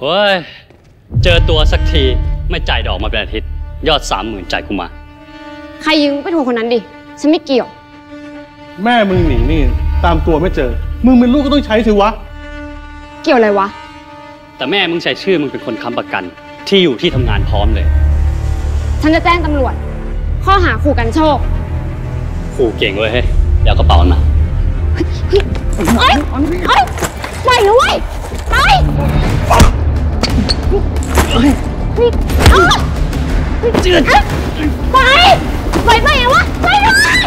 เฮ้ยเจอตัวสักทีไม่จ่ายดอกมาเป็นอาทิตย์ยอด 30,000 จ่ายกูมาใครยืมไปทวงคนนั้นดิฉันไม่เกี่ยวแม่มึงหนีนี่ตามตัวไม่เจอมึงเป็นลูกก็ต้องใช้สิวะเกี่ยวอะไรวะแต่แม่มึงใช้ชื่อมึงเป็นคนค้ำประกันที่อยู่ที่ทำงานพร้อมเลยฉันจะแจ้งตำรวจข้อหาขู่กันโชคขู่เก่งเว้ยเฮ้ยเดี๋ยวกระเป๋ามาเฮ้ยไปเลยเว้ยไปไปไปไงวะไปเลยสอง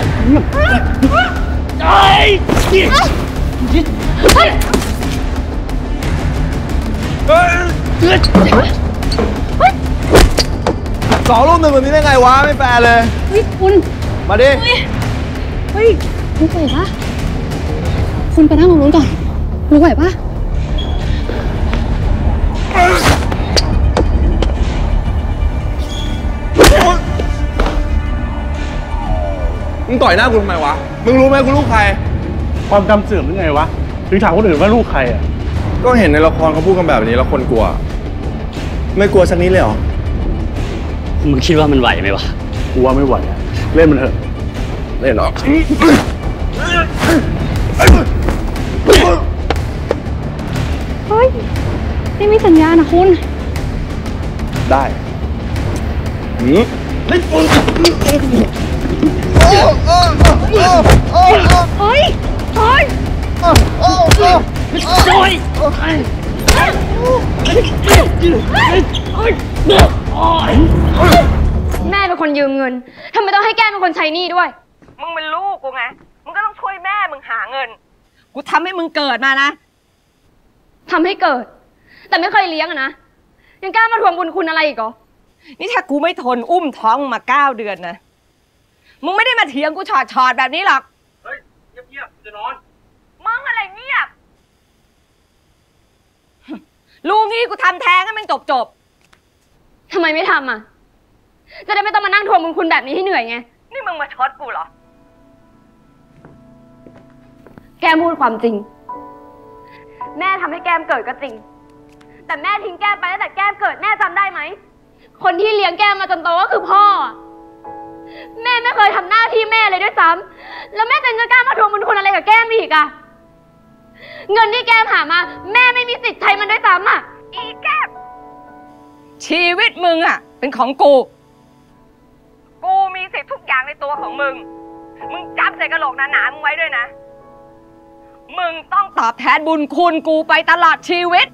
รูปหนึ่งแบบนี้ได้ไงวะไม่แปลเลยวิคุณมาดิเฮ้ยคุณไหวปะคุณไปนั่งตรงนู้นก่อนคุณไหวปะมึงต่อยหน้ากูทำไมวะมึงรู้ไหมกูลูกใครความจำเสื่อมหรือไงวะถึงถามคนอื่นว่าลูกใครอ่ะก็เห็นในละครเขาพูดกันแบบนี้แล้วคนกลัวไม่กลัวสักนิดเลยเหรอมึงคิดว่ามันไหวไหมวะกลัวไม่ไหวอ่ะเล่นมันเถอะเล่นหรอเฮ้ยนี่มีสัญญาณนะคุณได้นี่เล่นปืนโอ้ยโอ้ยแม่เป็นคนยืมเงินทำไมต้องให้แกเป็นคนใช้หนี้ด้วยมึงเป็นลูกกูไงมึงก็ต้องช่วยแม่มึงหาเงินกูทำให้มึงเกิดมานะทำให้เกิดแต่ไม่เคยเลี้ยงอะนะยังกล้ามาทวงบุญคุณอะไรอีกเหรอนี่ถ้ากูไม่ทนอุ้มท้องมา9 เดือนนะมึงไม่ได้มาเถียงกูฉอดๆแบบนี้หรอกเฮ้ยเงียบๆจะนอนมึงอะไรเงียบลูกนี่กูทำแท้งให้มันจบๆทำไมไม่ทำอ่ะจะได้ไม่ต้องมานั่งทวงบุญคุณแบบนี้ให้เหนื่อยไงนี่มึงมาช็อตกูเหรอแกพูดความจริงแม่ทำให้แก้มเกิดก็จริงแต่แม่ทิ้งแก้มไปตั้งแต่แก้มเกิดแม่จำได้ไหมคนที่เลี้ยงแก้มมาจนโตก็คือพ่อแม่ไม่เคยทำหน้าที่แม่เลยด้วยซ้ำแล้วแม่จะกล้ามาทวงบุญคุณอะไรกับแก้มอีกอะเงินที่แก้มหามาแม่ไม่มีสิทธิ์ใช้มันด้วยซ้ำอะอีแก้มชีวิตมึงอะเป็นของกูกูมีสิทธิ์ทุกอย่างในตัวของมึงมึงจับใส่กระโหลกหนาๆมึงไว้ด้วยนะมึงต้องตอบแทนบุญคุณกูไปตลอดชีวิต